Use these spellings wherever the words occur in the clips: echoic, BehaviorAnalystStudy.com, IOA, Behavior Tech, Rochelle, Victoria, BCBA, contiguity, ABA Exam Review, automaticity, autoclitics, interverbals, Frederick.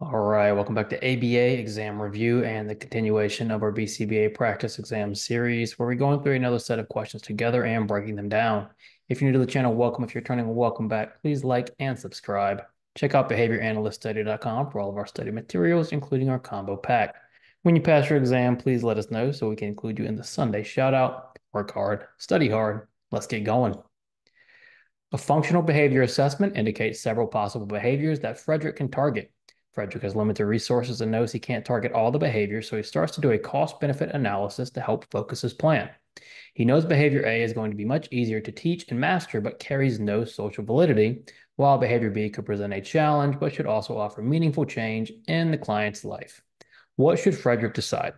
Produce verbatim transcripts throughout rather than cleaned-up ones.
All right, welcome back to A B A Exam Review and the continuation of our B C B A practice exam series, where we're going through another set of questions together and breaking them down. If you're new to the channel, welcome. If you're returning, welcome back. Please like and subscribe. Check out Behavior Analyst Study dot com for all of our study materials, including our combo pack. When you pass your exam, please let us know so we can include you in the Sunday shout out. Work hard, study hard. Let's get going. A functional behavior assessment indicates several possible behaviors that Frederick can target. Frederick has limited resources and knows he can't target all the behaviors, so he starts to do a cost-benefit analysis to help focus his plan. He knows behavior A is going to be much easier to teach and master, but carries no social validity, while behavior B could present a challenge, but should also offer meaningful change in the client's life. What should Frederick decide?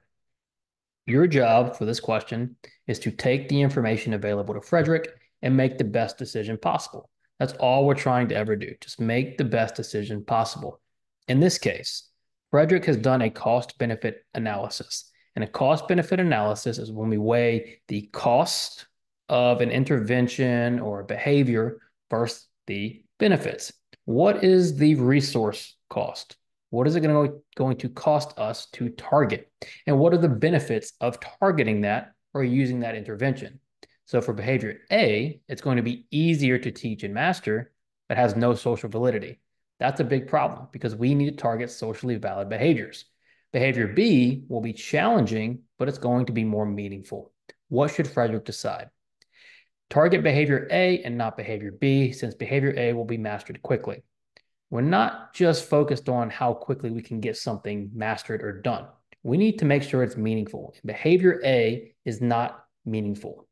Your job for this question is to take the information available to Frederick and make the best decision possible. That's all we're trying to ever do. Just make the best decision possible. In this case, Frederick has done a cost-benefit analysis. And a cost-benefit analysis is when we weigh the cost of an intervention or behavior versus the benefits. What is the resource cost? What is it going to, going to cost us to target? And what are the benefits of targeting that or using that intervention? So for behavior A, it's going to be easier to teach and master, but has no social validity. That's a big problem because we need to target socially valid behaviors. Behavior B will be challenging, but it's going to be more meaningful. What should Frederick decide? Target behavior A and not behavior B, since behavior A will be mastered quickly. We're not just focused on how quickly we can get something mastered or done. We need to make sure it's meaningful. Behavior A is not meaningful.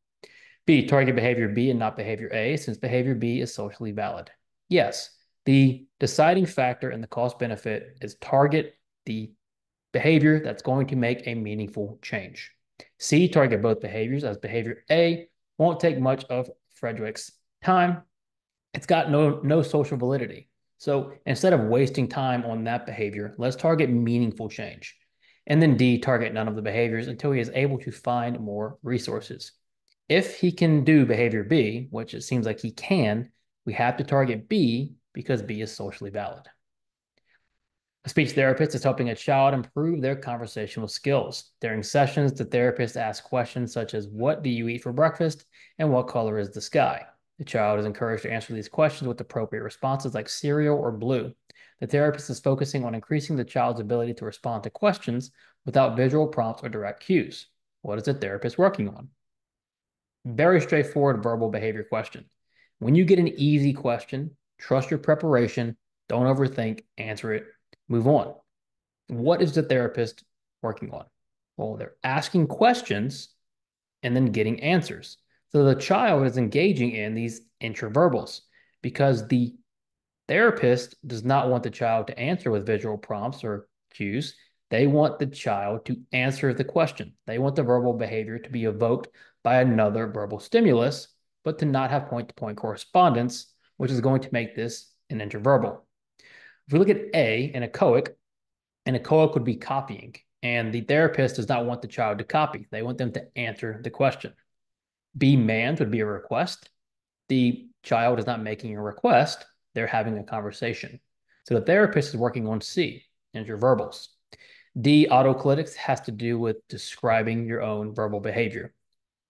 B, target behavior B and not behavior A, since behavior B is socially valid. Yes. The deciding factor in the cost benefit is target the behavior that's going to make a meaningful change. C, target both behaviors, as behavior A won't take much of Frederick's time. It's got no, no social validity. So instead of wasting time on that behavior, let's target meaningful change. And then D, target none of the behaviors until he is able to find more resources. If he can do behavior B, which it seems like he can, we have to target B, because B is socially valid. A speech therapist is helping a child improve their conversational skills. During sessions, the therapist asks questions such as, what do you eat for breakfast? And what color is the sky? The child is encouraged to answer these questions with appropriate responses like cereal or blue. The therapist is focusing on increasing the child's ability to respond to questions without visual prompts or direct cues. What is the therapist working on? Very straightforward verbal behavior question. When you get an easy question, trust your preparation, don't overthink, answer it, move on. What is the therapist working on? Well, they're asking questions and then getting answers. So the child is engaging in these introverbals because the therapist does not want the child to answer with visual prompts or cues. They want the child to answer the question. They want the verbal behavior to be evoked by another verbal stimulus, but to not have point-to-point correspondence, which is going to make this an interverbal. If we look at A, an echoic, an echoic would be copying, and the therapist does not want the child to copy. They want them to answer the question. B, mans, would be a request. The child is not making a request, they're having a conversation. So the therapist is working on C, interverbals. D, autoclitics, has to do with describing your own verbal behavior.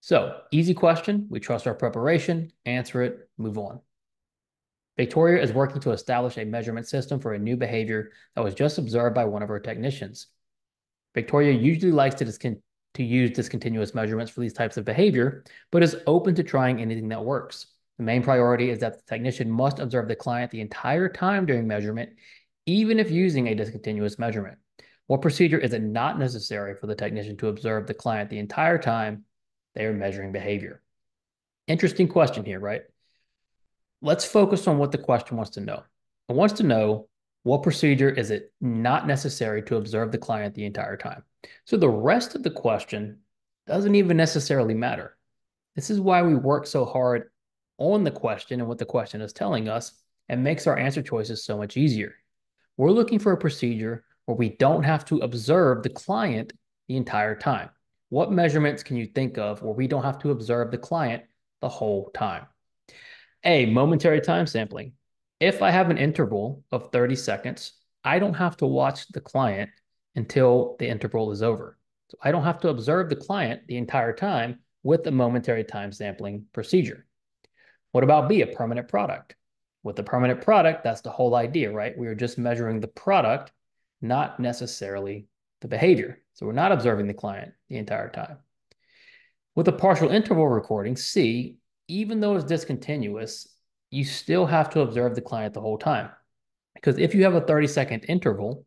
So easy question, we trust our preparation, answer it, move on. Victoria is working to establish a measurement system for a new behavior that was just observed by one of her technicians. Victoria usually likes to, to use discontinuous measurements for these types of behavior, but is open to trying anything that works. The main priority is that the technician must observe the client the entire time during measurement, even if using a discontinuous measurement. What procedure is it not necessary for the technician to observe the client the entire time they are measuring behavior? Interesting question here, right? Let's focus on what the question wants to know. It wants to know, what procedure is it not necessary to observe the client the entire time? So the rest of the question doesn't even necessarily matter. This is why we work so hard on the question and what the question is telling us, and makes our answer choices so much easier. We're looking for a procedure where we don't have to observe the client the entire time. What measurements can you think of where we don't have to observe the client the whole time? A, momentary time sampling. If I have an interval of thirty seconds, I don't have to watch the client until the interval is over. So I don't have to observe the client the entire time with the momentary time sampling procedure. What about B, a permanent product? With a permanent product, that's the whole idea, right? We are just measuring the product, not necessarily the behavior. So we're not observing the client the entire time. With a partial interval recording, C, even though it's discontinuous, you still have to observe the client the whole time. Because if you have a thirty second interval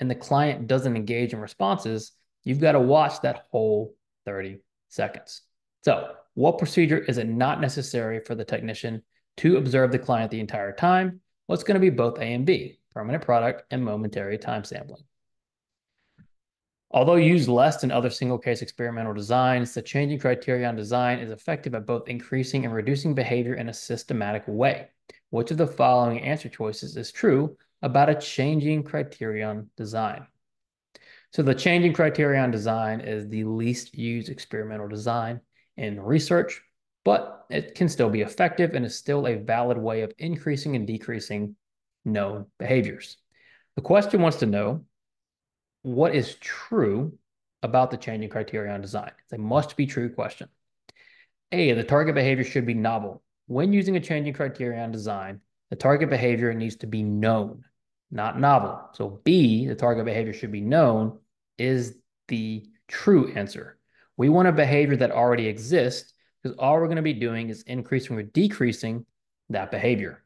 and the client doesn't engage in responses, you've got to watch that whole thirty seconds. So what procedure is it not necessary for the technician to observe the client the entire time? Well, it's going to be both A and B, permanent product and momentary time sampling. Although used less than other single case experimental designs, the changing criteria on design is effective at both increasing and reducing behavior in a systematic way. Which of the following answer choices is true about a changing criterion design? So the changing criterion design is the least used experimental design in research, but it can still be effective and is still a valid way of increasing and decreasing known behaviors. The question wants to know what is true about the changing criterion design. It's a must be true question. A, the target behavior should be novel. When using a changing criterion design, the target behavior needs to be known, not novel. So B, the target behavior should be known, is the true answer. We want a behavior that already exists because all we're going to be doing is increasing or decreasing that behavior.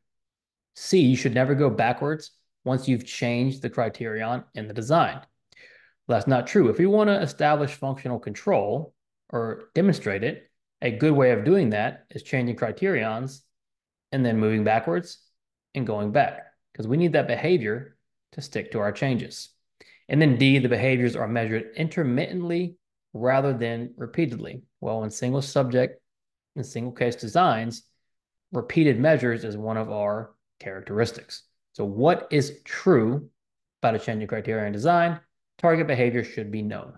C, you should never go backwards once you've changed the criterion in the design. Well, that's not true. If we want to establish functional control or demonstrate it, a good way of doing that is changing criterions and then moving backwards and going back, because we need that behavior to stick to our changes. And then D, the behaviors are measured intermittently rather than repeatedly. Well, in single subject and single case designs, repeated measures is one of our characteristics. So what is true about a changing criterion design? Target behavior should be known.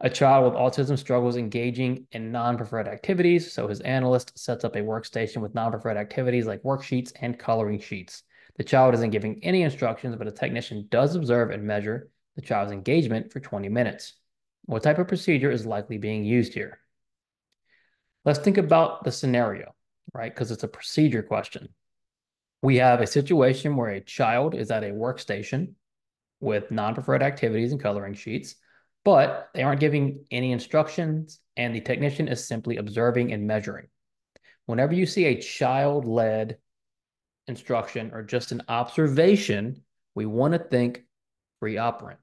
A child with autism struggles engaging in non-preferred activities, so his analyst sets up a workstation with non-preferred activities like worksheets and coloring sheets. The child isn't giving any instructions, but a technician does observe and measure the child's engagement for twenty minutes. What type of procedure is likely being used here? Let's think about the scenario, right? Because it's a procedure question. We have a situation where a child is at a workstation with non-preferred activities and coloring sheets, but they aren't giving any instructions, and the technician is simply observing and measuring. Whenever you see a child-led instruction or just an observation, we want to think free operant.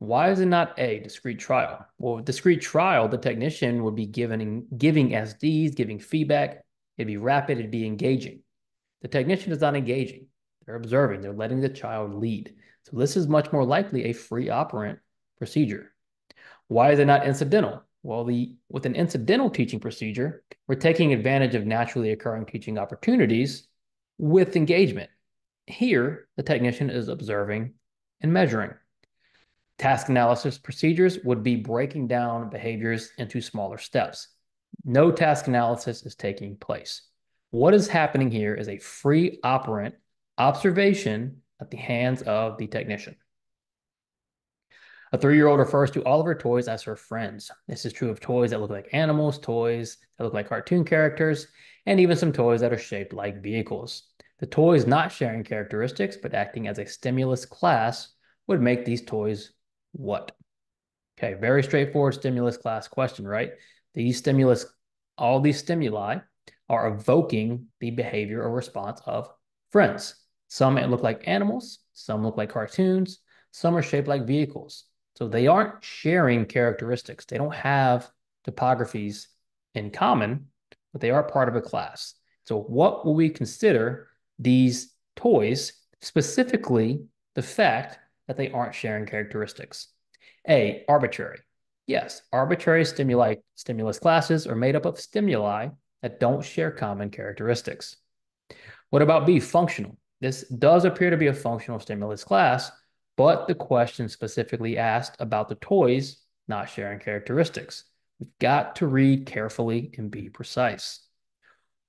Why is it not A, discrete trial? Well, with discrete trial, the technician would be giving, giving S Ds, giving feedback. It'd be rapid, it'd be engaging. The technician is not engaging. They're observing, they're letting the child lead. So this is much more likely a free operant procedure. Why is it not incidental? Well, the, with an incidental teaching procedure, we're taking advantage of naturally occurring teaching opportunities with engagement. Here, the technician is observing and measuring. Task analysis procedures would be breaking down behaviors into smaller steps. No task analysis is taking place. What is happening here is a free operant observation at the hands of the technician. A three-year-old refers to all of her toys as her friends. This is true of toys that look like animals, toys that look like cartoon characters, and even some toys that are shaped like vehicles. The toys not sharing characteristics, but acting as a stimulus class would make these toys what? Okay, very straightforward stimulus class question, right? These stimulus, all these stimuli are evoking the behavior or response of friends. Some look like animals, some look like cartoons, some are shaped like vehicles. So they aren't sharing characteristics. They don't have topographies in common, but they are part of a class. So what will we consider these toys, specifically the fact that they aren't sharing characteristics? A, arbitrary. Yes, arbitrary stimuli, stimulus classes are made up of stimuli that don't share common characteristics. What about B, functional? This does appear to be a functional stimulus class, but the question specifically asked about the toys not sharing characteristics. We've got to read carefully and be precise.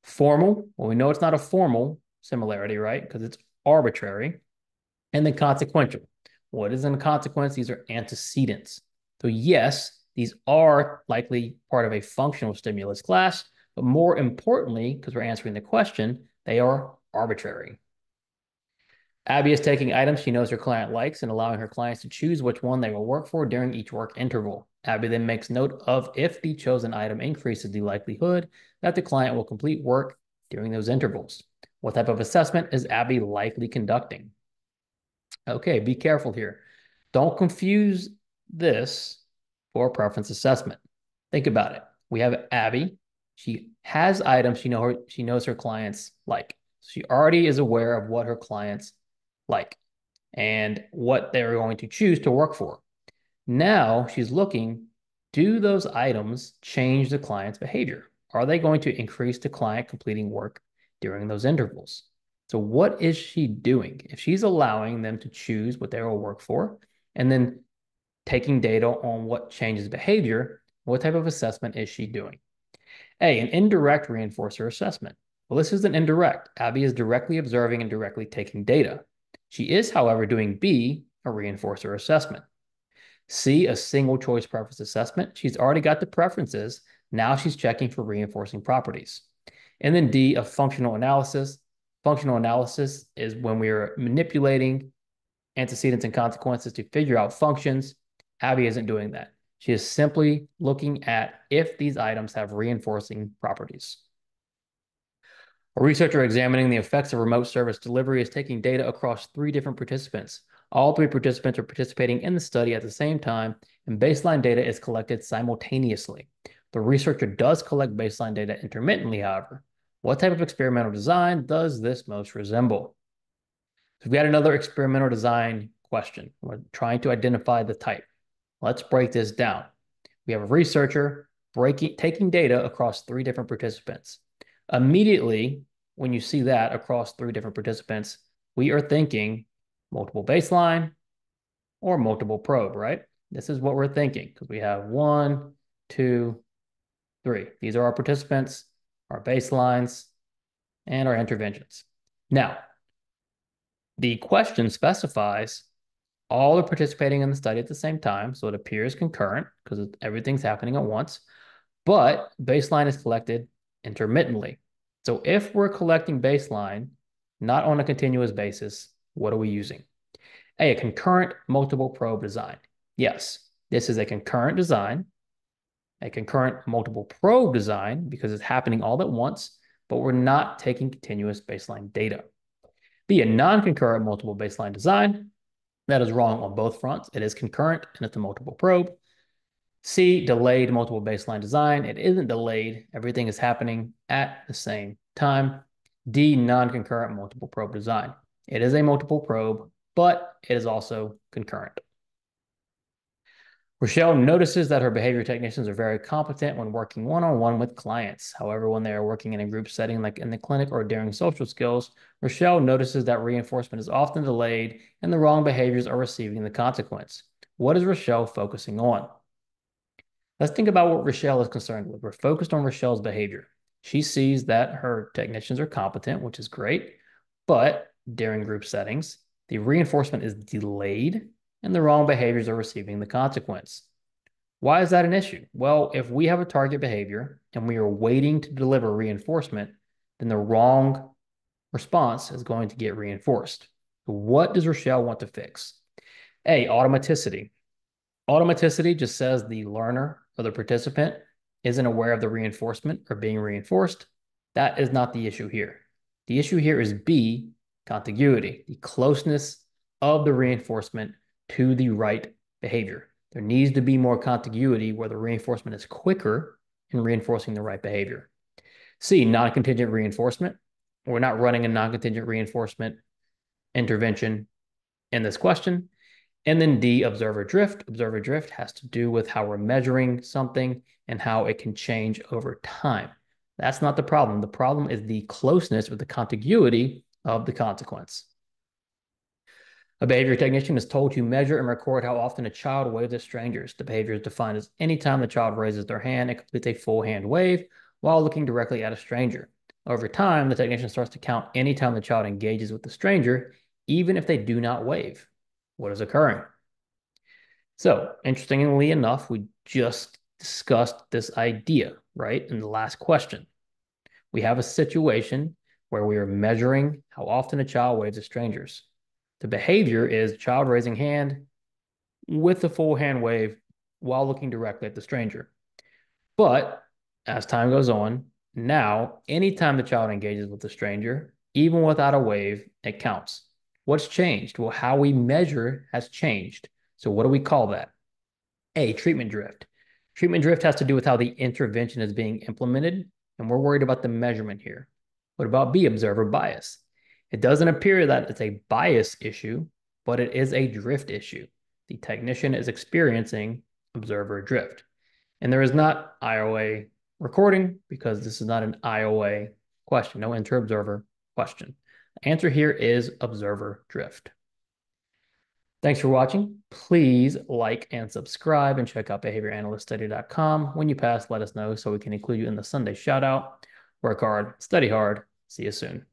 Formal, well, we know it's not a formal similarity, right? Because it's arbitrary. And then consequential. What is in consequence? These are antecedents. So yes, these are likely part of a functional stimulus class, but more importantly, because we're answering the question, they are arbitrary. Abby is taking items she knows her client likes and allowing her clients to choose which one they will work for during each work interval. Abby then makes note of if the chosen item increases the likelihood that the client will complete work during those intervals. What type of assessment is Abby likely conducting? Okay, be careful here. Don't confuse this for preference assessment. Think about it. We have Abby. She has items she, know her, she knows her clients like. She already is aware of what her clients like and what they're going to choose to work for. Now she's looking, do those items change the client's behavior? Are they going to increase the client completing work during those intervals? So what is she doing? If she's allowing them to choose what they will work for and then taking data on what changes behavior, what type of assessment is she doing? A, an indirect reinforcer assessment. Well, this isn't indirect. Abby is directly observing and directly taking data. She is, however, doing B, a reinforcer assessment. C, a single choice preference assessment. She's already got the preferences. Now she's checking for reinforcing properties. And then D, a functional analysis. Functional analysis is when we are manipulating antecedents and consequences to figure out functions. Abby isn't doing that. She is simply looking at if these items have reinforcing properties. A researcher examining the effects of remote service delivery is taking data across three different participants. All three participants are participating in the study at the same time, and baseline data is collected simultaneously. The researcher does collect baseline data intermittently, however. What type of experimental design does this most resemble? So we've got another experimental design question. We're trying to identify the type. Let's break this down. We have a researcher breaking, taking data across three different participants. Immediately, when you see that across three different participants, we are thinking multiple baseline or multiple probe, right? This is what we're thinking because we have one, two, three. These are our participants, our baselines, and our interventions. Now, the question specifies all are participating in the study at the same time, so it appears concurrent because everything's happening at once, but baseline is collected intermittently. So if we're collecting baseline, not on a continuous basis, what are we using? A, a concurrent multiple probe design. Yes, this is a concurrent design, a concurrent multiple probe design because it's happening all at once, but we're not taking continuous baseline data. B, a non-concurrent multiple baseline design. That is wrong on both fronts. It is concurrent and it's a multiple probe. C, delayed multiple baseline design. It isn't delayed. Everything is happening at the same time. D, non-concurrent multiple probe design. It is a multiple probe, but it is also concurrent. Rochelle notices that her behavior technicians are very competent when working one-on-one with clients. However, when they are working in a group setting like in the clinic or during social skills, Rochelle notices that reinforcement is often delayed and the wrong behaviors are receiving the consequence. What is Rochelle focusing on? Let's think about what Rochelle is concerned with. We're focused on Rochelle's behavior. She sees that her technicians are competent, which is great, but during group settings, the reinforcement is delayed and the wrong behaviors are receiving the consequence. Why is that an issue? Well, if we have a target behavior and we are waiting to deliver reinforcement, then the wrong response is going to get reinforced. What does Rochelle want to fix? A, automaticity. Automaticity just says the learner or the participant isn't aware of the reinforcement or being reinforced. That is not the issue here. The issue here is B, contiguity, the closeness of the reinforcement to the right behavior. There needs to be more contiguity where the reinforcement is quicker in reinforcing the right behavior. C, non-contingent reinforcement. We're not running a non-contingent reinforcement intervention in this question. And then D, observer drift. Observer drift has to do with how we're measuring something and how it can change over time. That's not the problem. The problem is the closeness or the contiguity of the consequence. A behavior technician is told to measure and record how often a child waves at strangers. The behavior is defined as any time the child raises their hand and completes a full hand wave while looking directly at a stranger. Over time, the technician starts to count any time the child engages with the stranger, even if they do not waive. What is occurring? So, interestingly enough, we just discussed this idea, right, in the last question. We have a situation where we are measuring how often a child waves at strangers. The behavior is child raising hand with the full hand wave while looking directly at the stranger. But as time goes on, now, anytime the child engages with the stranger, even without a wave, it counts. What's changed? Well, how we measure has changed. So what do we call that? A, treatment drift. Treatment drift has to do with how the intervention is being implemented, and we're worried about the measurement here. What about B, observer bias? It doesn't appear that it's a bias issue, but it is a drift issue. The technician is experiencing observer drift. And there is not I O A recording because this is not an I O A question, no inter-observer question. The answer here is observer drift. Thanks for watching. Please like and subscribe and check out behavior analyst study dot com. When you pass, let us know so we can include you in the Sunday shout out. Work hard, study hard. See you soon.